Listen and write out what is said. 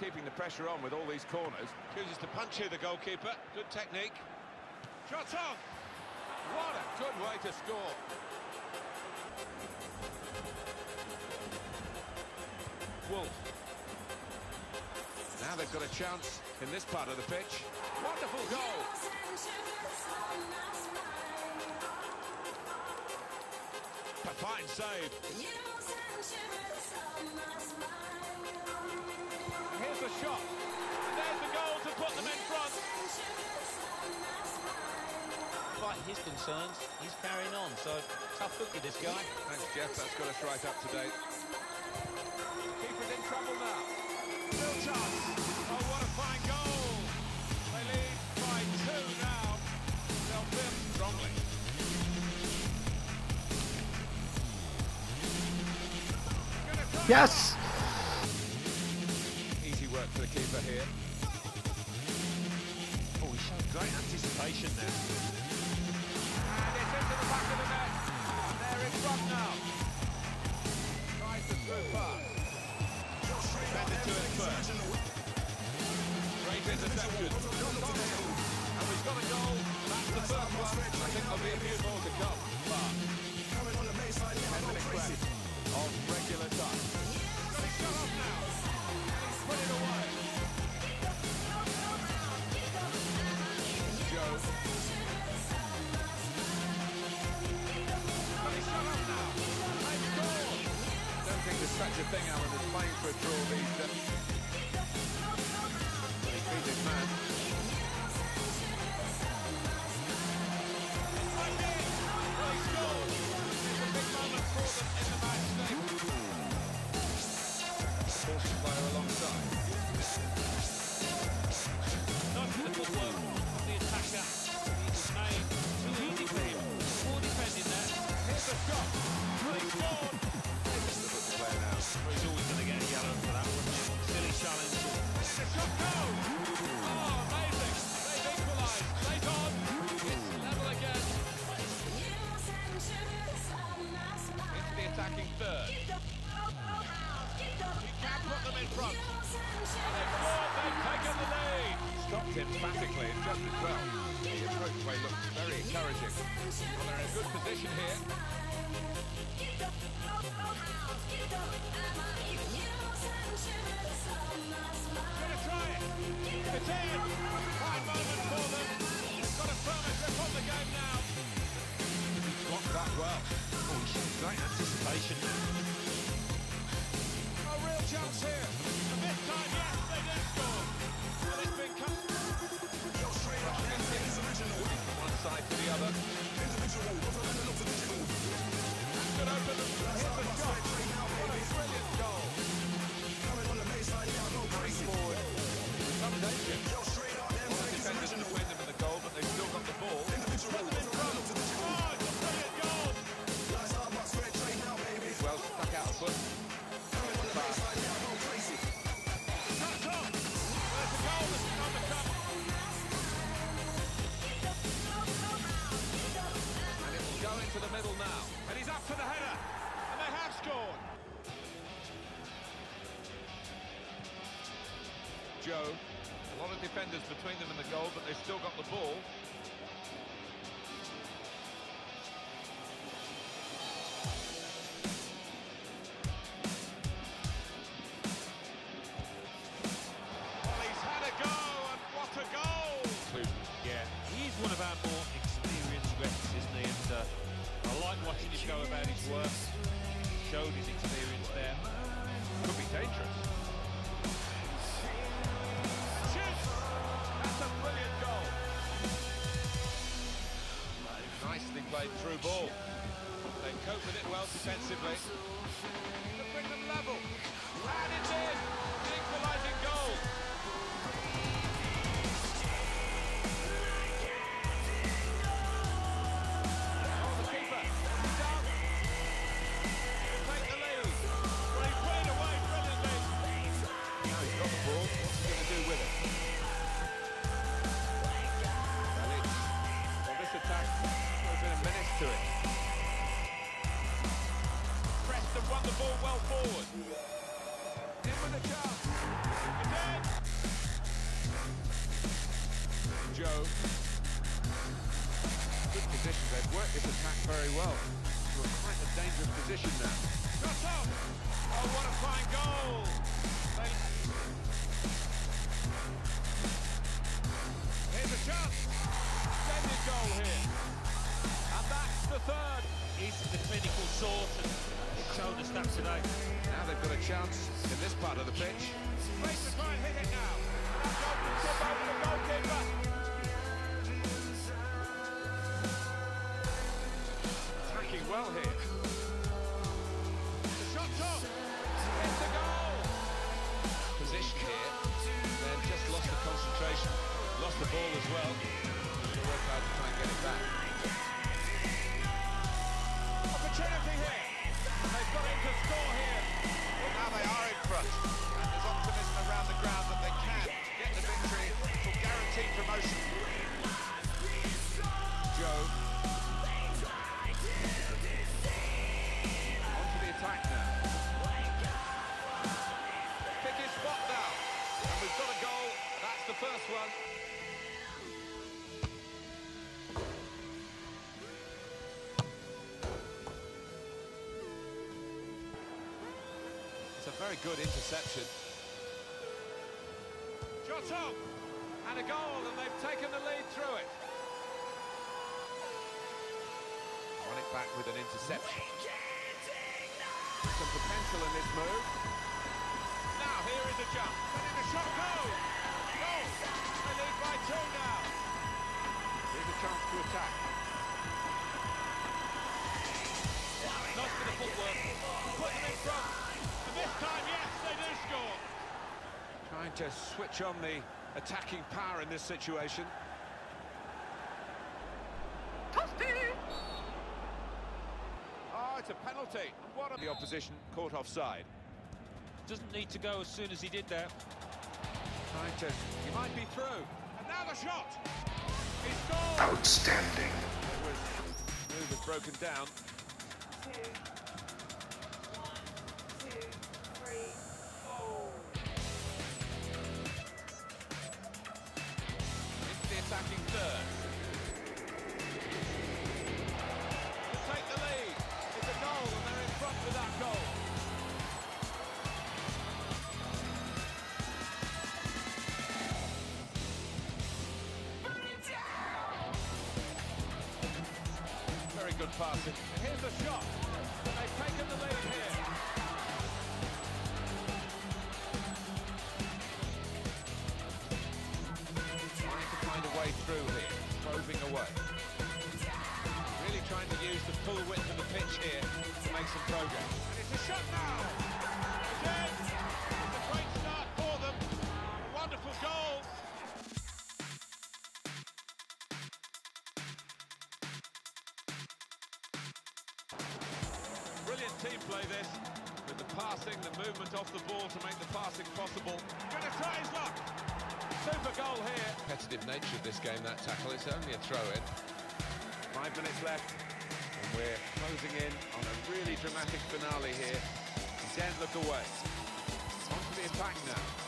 keeping the pressure on with all these corners. Chooses to punch here, the goalkeeper. Good technique. Shot on! What a good way to score. Wolf. Now they've got a chance in this part of the pitch. Wonderful goal. A fine save. Here's the shot. And there's the goal to put them in front. Despite his concerns, he's carrying on. So, tough cookie, this guy. Thanks, Jeff. That's got us right up to date. Keeper's in trouble now. Still chance. Oh, what a fine goal. They lead by 2 now. They'll build strongly. Yes! Easy work for the keeper here. Oh, he showed great anticipation there. And it's into the back of the net. And they're in front now. Tries to through pass. Defended to it first. Great interception. And we've got a goal. That's the first one. I think there'll be a few more to come. But 10 minutes left of regular time. Got it shut off now. He's put it away. Joe. Got it shut off now. They scored. Don't think there's such a thing, Alan, as playing for a draw these days. He beat his man. They scored. It's a big moment for them in the match. Player alongside. Not difficult work from the attacker. He's made too easy for him. All defending there. Here's the shot. He's scored. He's always going to get a yellow for that one. Silly challenge. The shot goes. Oh, amazing. They've equalised. They've gone. It's level again. It's the attacking third. Put them in front. They've taken the lead. Stopped emphatically and just as well. The approach way looks very encouraging. Well, they're in a good position here. Gonna try it. It's in. Fine moment for them. They've got a firm grip on the game now. Blocked that well. Oh, great anticipation now. Chance here, and this time, yes, they did score. Well, it's been cut. One side to the other. That's good open. Here's the shot. What a brilliant goal. Coming forward. Some danger. All the defenders between them and the goal, but they've still got the ball. Put them in front. Oh, it's a brilliant goal. Well, stuck out a foot. To the middle now, and he's up for the header, and they have scored. Joe, a lot of defenders between them and the goal, but they've still got the ball. Well, he's had a go, and what a goal! Yeah, he's one of our more experienced reps, isn't he? And, I like watching him go about his work. Showed his experience there. Could be dangerous. Shoots! That's a brilliant goal. Nicely played through ball. They cope with it well defensively. To bring them level. And it's in. The equalising goal. Preston won the ball well forward. In with a chance. well. You're in quite a dangerous position now. Shot up! Oh, what a fine goal! Here's a chance. Splendid goal here. And that's the third. He's the clinical sort and it showed us that today. Now they've got a chance in this part of the pitch. Space to try and hit it now. Attacking well here. The shot's off. It's a goal. Position here. They've just lost the concentration. Lost the ball as well. They'll work hard to try and get it back. Opportunity here. They've got it to score here. Well, now they are in front. And there's optimism around the ground that they can get the victory for guaranteed promotion. Joe. The first one. It's a very good interception. Shot up and a goal, and they've taken the lead through it. On it back with an interception. Some potential in this move. Now here is a jump, and in the shot goal. They lead by two now. Here's a chance to attack. Nice for the footwork. Put them in front. And this time, yes, they do score. Trying to switch on the attacking power in this situation. Toasty! Oh, it's a penalty. What the opposition caught offside. Doesn't need to go as soon as he did that. He might be through. And now the shot. He scored. Outstanding. The move was broken down. 2, 1, 2, 3, 4. It's the attacking third. To take the lead. It's a goal, and they're in front with that goal. Good passing. Here's a shot. They've taken the lead here. Trying to find a way through here. Probing away. Really trying to use the full width of the pitch here to make some progress. And it's a shot now. It's a great start for them. Wonderful goal. Brilliant team play this, with the passing, the movement off the ball to make the passing possible. Going to try his luck. Super goal here. Competitive nature of this game, that tackle. It's only a throw-in. 5 minutes left, and we're closing in on a really dramatic finale here. He didn't look away. On to the attack now.